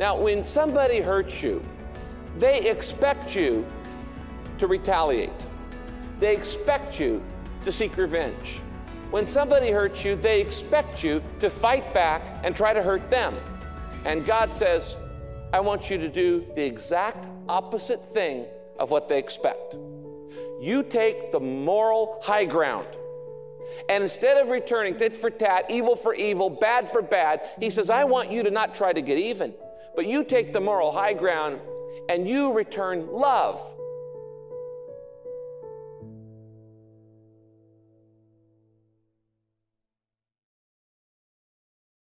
Now, when somebody hurts you, they expect you to retaliate. They expect you to seek revenge. When somebody hurts you, they expect you to fight back and try to hurt them. And God says, I want you to do the exact opposite thing of what they expect. You take the moral high ground. And instead of returning tit for tat, evil for evil, bad for bad, he says, I want you to not try to get even, but you take the moral high ground and you return love